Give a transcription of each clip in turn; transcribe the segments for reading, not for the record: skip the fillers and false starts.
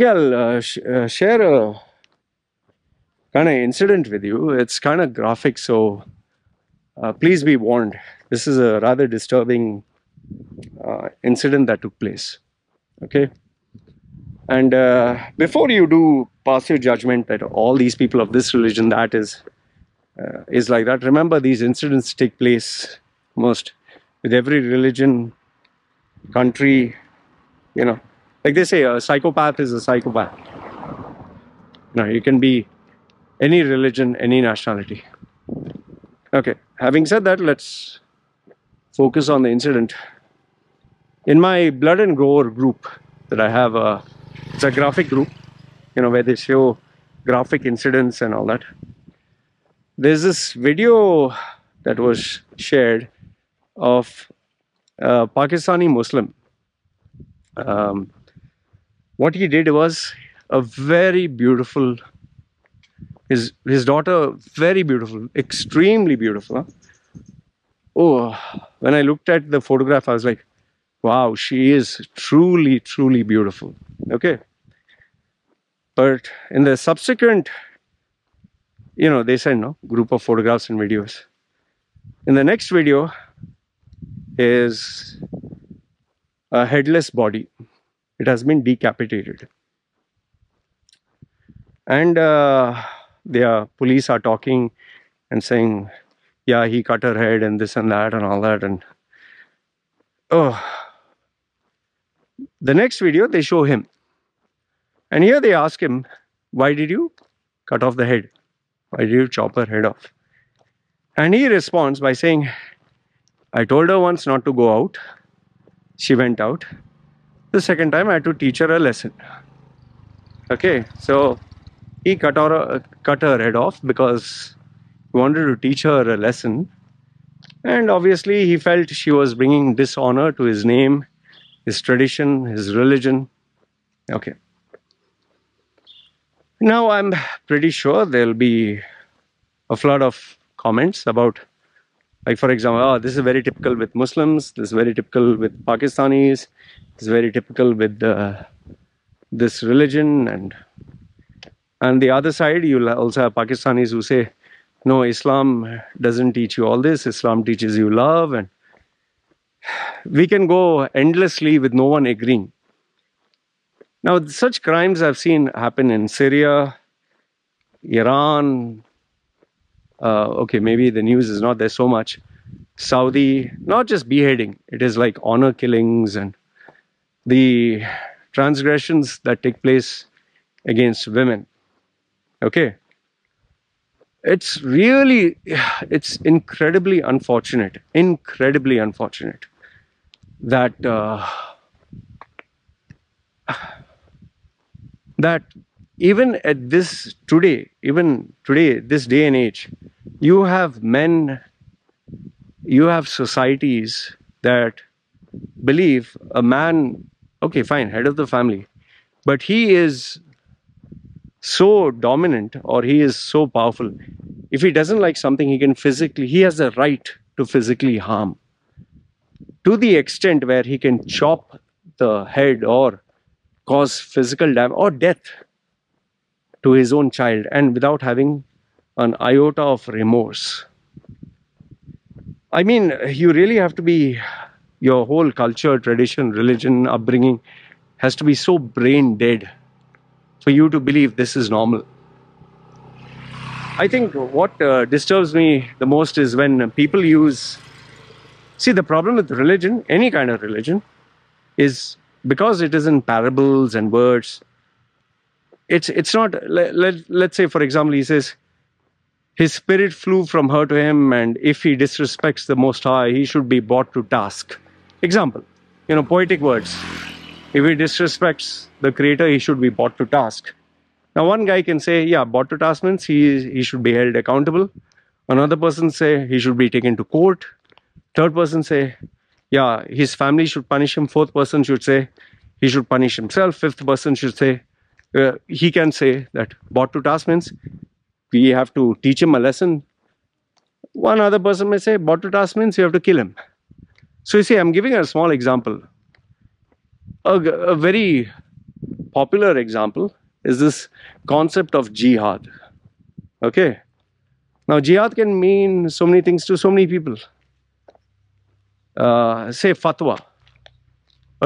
Okay, I'll share a kind of incident with you. It's kind of graphic, so please be warned. This is a rather disturbing incident that took place. Okay, and before you do pass your judgment that all these people of this religion that is like that, remember these incidents take place most with every religion, country, you know. Like they say, a psychopath is a psychopath. No, you can be any religion, any nationality. Okay, having said that, let's focus on the incident. In my blood and gore group that I have, it's a graphic group, you know, where they show graphic incidents and all that. There's this video that was shared of a Pakistani Muslim. What he did was a very beautiful, his daughter, very beautiful, extremely beautiful. Oh, when I looked at the photograph, I was like, wow, she is truly, truly beautiful. Okay. But in the subsequent, you know, they send a group of photographs and videos. In the next video is a headless body. It has been decapitated. And their police are talking and saying, yeah, he cut her head and this and that and all that. And oh, the next video, they show him. And here they ask him, why did you cut off the head? Why did you chop her head off? And he responds by saying, I told her once not to go out. She went out. The second time I had to teach her a lesson. Okay, so he cut her head off because he wanted to teach her a lesson. And obviously he felt she was bringing dishonor to his name, his tradition, his religion. Okay. Now I'm pretty sure there'll be a flood of comments about, like, for example, oh, this is very typical with Muslims, this is very typical with Pakistanis, this is very typical with this religion. And the other side, you'll also have Pakistanis who say, no, Islam doesn't teach you all this, Islam teaches you love. And we can go endlessly with no one agreeing. Now, such crimes I've seen happen in Syria, Iran. Okay, maybe the news is not there so much. Saudi, not just beheading, it is like honor killings and the transgressions that take place against women. Okay. It's really, it's incredibly unfortunate that that even at this today, this day and age, you have men, you have societies that believe a man, okay, fine, head of the family, but he is so dominant or he is so powerful. If he doesn't like something, he has the right to physically harm, to the extent where he can chop the head or cause physical damage or death to his own child, and without having an iota of remorse. I mean, you really have to be, your whole culture, tradition, religion, upbringing has to be so brain dead for you to believe this is normal. I think what disturbs me the most is when people use, see, the problem with religion, any kind of religion, is because it is in parables and words. It's not, let's say, for example, he says, his spirit flew from her to him, and if he disrespects the Most High, he should be brought to task. Example, you know, poetic words. If he disrespects the Creator, he should be brought to task. Now, one guy can say, yeah, brought to task means he should be held accountable. Another person say, he should be taken to court. Third person say, yeah, his family should punish him. Fourth person should say, he should punish himself. Fifth person should say, he can say that brought to task means we have to teach him a lesson. One other person may say, brought to task means you have to kill him. So you see, I'm giving a small example. A very popular example is this concept of jihad. Okay. Now, jihad can mean so many things to so many people. Say fatwa,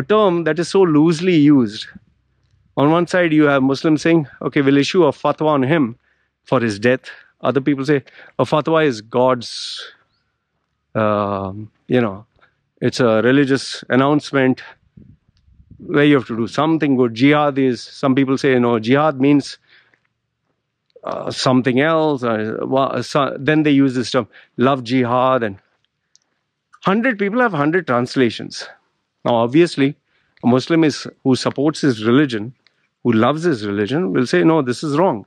a term that is so loosely used. On one side, you have Muslims saying, okay, we'll issue a fatwa on him for his death. Other people say, a fatwa is God's, it's a religious announcement where you have to do something good. Jihad is, some people say, you know, jihad means something else. Then they use this term, love jihad, and 100 people have 100 translations. Now, obviously, a Muslim who supports his religion, who loves his religion, will say, no, this is wrong.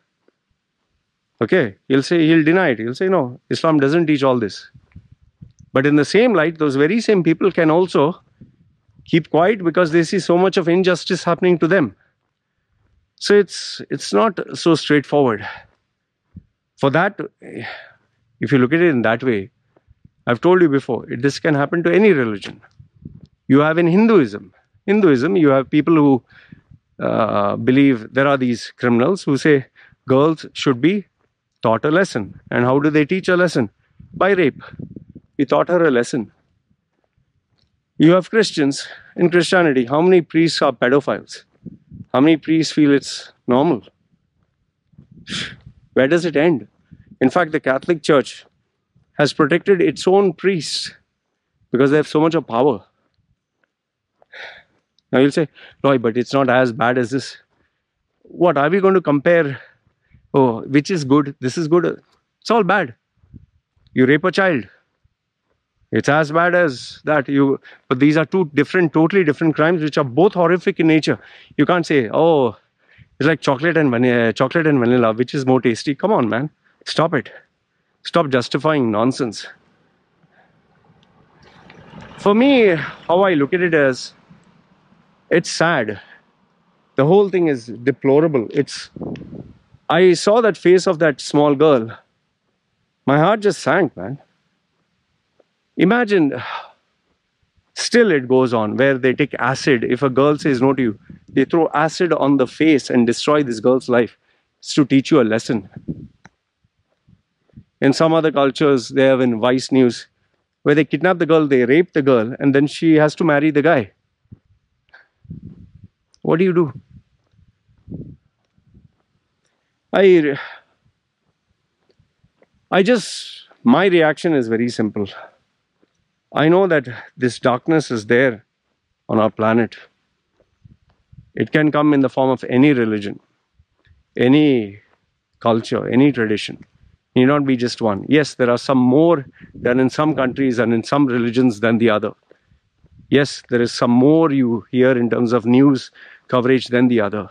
Okay, he'll deny it. He'll say, no, Islam doesn't teach all this. But in the same light, those very same people can also keep quiet because they see so much of injustice happening to them. So it's not so straightforward. For that, if you look at it in that way, I've told you before, this can happen to any religion. You have in Hinduism, you have people who believe there are these criminals who say girls should be taught a lesson. And how do they teach a lesson? By rape. He taught her a lesson. You have Christians in Christianity. How many priests are pedophiles? How many priests feel it's normal? Where does it end? In fact, the Catholic Church has protected its own priests because they have so much of power. Now you'll say, Loy, but it's not as bad as this. What are we going to compare? Oh, which is good? This is good. It's all bad. You rape a child. It's as bad as that. But these are two different, totally different crimes, which are both horrific in nature. You can't say, oh, it's like chocolate and vanilla, which is more tasty. Come on, man. Stop it. Stop justifying nonsense. For me, how I look at it is, it's sad. The whole thing is deplorable. I saw that face of that small girl. My heart just sank, man. Imagine, still it goes on, where they take acid. If a girl says no to you, they throw acid on the face and destroy this girl's life. It's to teach you a lesson. In some other cultures, they have in Vice News, where they kidnap the girl, they rape the girl, and then she has to marry the guy. What do you do? My reaction is very simple. I know that this darkness is there on our planet. It can come in the form of any religion, any culture, any tradition. It need not be just one. Yes, there are some more than in some countries and in some religions than the other. Yes, there is some more you hear in terms of news coverage than the other.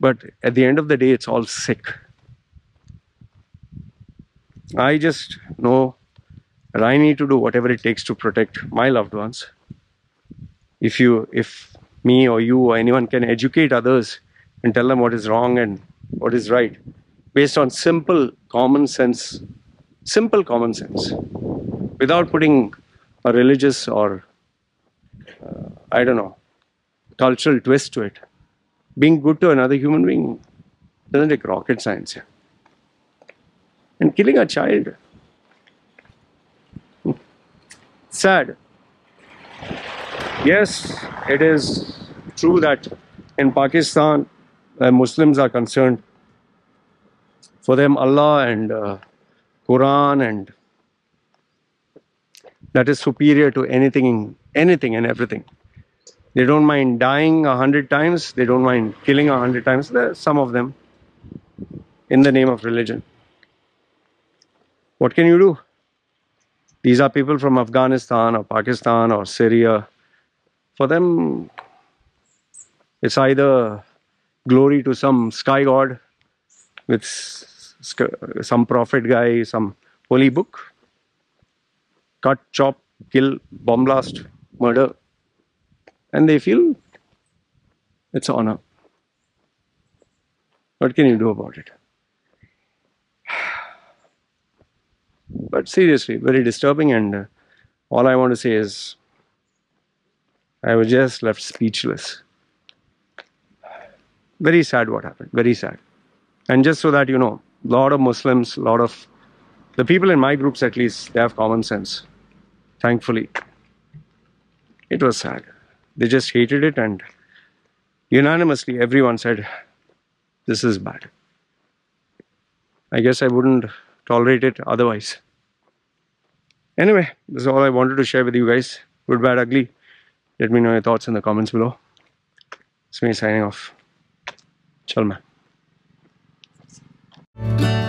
But at the end of the day, it's all sick. I just know that I need to do whatever it takes to protect my loved ones. If me or you or anyone can educate others and tell them what is wrong and what is right, based on simple common sense, without putting a religious or, cultural twist to it. Being good to another human being doesn't take rocket science here. And killing a child. Sad. Yes, it is true that in Pakistan, Muslims are concerned, for them Allah and Quran, and that is superior to anything and everything. They don't mind dying 100 times. They don't mind killing 100 times. There are some of them in the name of religion. What can you do? These are people from Afghanistan or Pakistan or Syria. For them, it's either glory to some sky god with some prophet guy, some holy book. Cut, chop, kill, bomb blast, murder. And they feel it's honor. What can you do about it? But seriously, very disturbing, and all I want to say is I was just left speechless. Very sad what happened, very sad. And just so that you know, a lot of Muslims, a lot of the people in my groups at least, they have common sense. Thankfully, it was sad. They just hated it and unanimously everyone said, this is bad. I guess I wouldn't tolerate it otherwise. Anyway, this is all I wanted to share with you guys. Good, bad, ugly. Let me know your thoughts in the comments below. It's me signing off. Chal main.